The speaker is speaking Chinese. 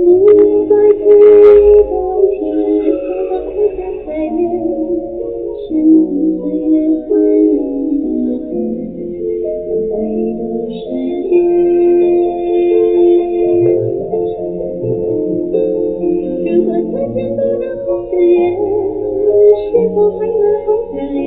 如果昨天不能红着眼，是否还能红着脸？